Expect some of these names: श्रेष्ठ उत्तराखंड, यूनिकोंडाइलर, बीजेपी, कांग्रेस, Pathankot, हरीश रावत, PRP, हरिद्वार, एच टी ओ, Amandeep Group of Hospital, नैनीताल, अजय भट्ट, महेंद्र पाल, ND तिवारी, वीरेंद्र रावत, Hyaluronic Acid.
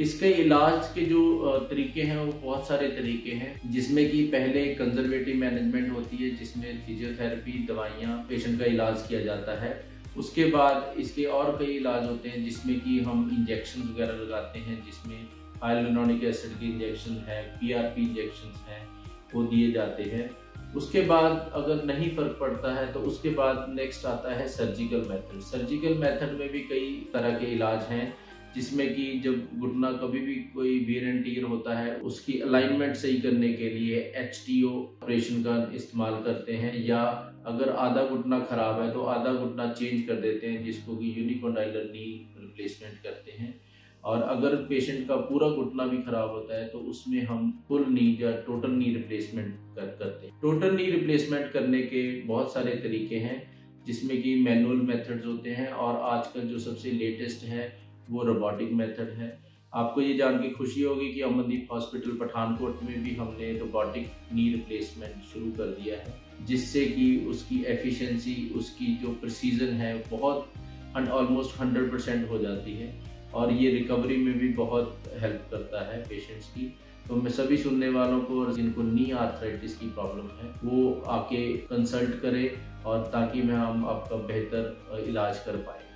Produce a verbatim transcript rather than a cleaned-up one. इसके इलाज के जो तरीके हैं वो बहुत सारे तरीके हैं, जिसमें कि पहले कंजर्वेटिव मैनेजमेंट होती है, जिसमें फिजियोथेरेपी, दवाइयाँ, पेशेंट का इलाज किया जाता है। उसके बाद इसके और कई इलाज होते हैं, जिसमें कि हम इंजेक्शन वगैरह लगाते हैं, जिसमें हाइलुरोनिक एसिड के इंजेक्शन है, पीआरपी इंजेक्शन हैं, वो दिए जाते हैं। उसके बाद अगर नहीं फर्क पड़ता है तो उसके बाद नेक्स्ट आता है सर्जिकल मेथड। सर्जिकल मेथड में भी कई तरह के इलाज हैं, जिसमें कि जब घुटना कभी भी कोई वेयर एंड टियर होता है, उसकी अलाइनमेंट सही करने के लिए एच टी ओ ऑपरेशन का इस्तेमाल करते हैं, या अगर आधा घुटना खराब है तो आधा घुटना चेंज कर देते हैं, जिसको कि यूनिकोंडाइलर नी रिप्लेसमेंट करते हैं। और अगर पेशेंट का पूरा घुटना भी खराब होता है तो उसमें हम फुल नी या टोटल नी रिप्लेसमेंट करते हैं। टोटल नी रिप्लेसमेंट करने के बहुत सारे तरीके हैं, जिसमें कि मैनुअल मेथड्स होते हैं, और आजकल जो सबसे लेटेस्ट है वो रोबोटिक मेथड है। आपको ये जान के खुशी होगी कि अमनदीप हॉस्पिटल पठानकोट में भी हमने रोबोटिक नी रिप्लेसमेंट शुरू कर दिया है, जिससे कि उसकी एफिशिएंसी, उसकी जो प्रिसीजन है, बहुत ऑलमोस्ट हंड्रेड परसेंट हो जाती है, और ये रिकवरी में भी बहुत हेल्प करता है पेशेंट्स की। तो मैं सभी सुनने वालों को और जिनको नी आर्थराइटिस की प्रॉब्लम है वो आके कंसल्ट करें, और ताकि मैं हम आपका बेहतर इलाज कर पाएँ।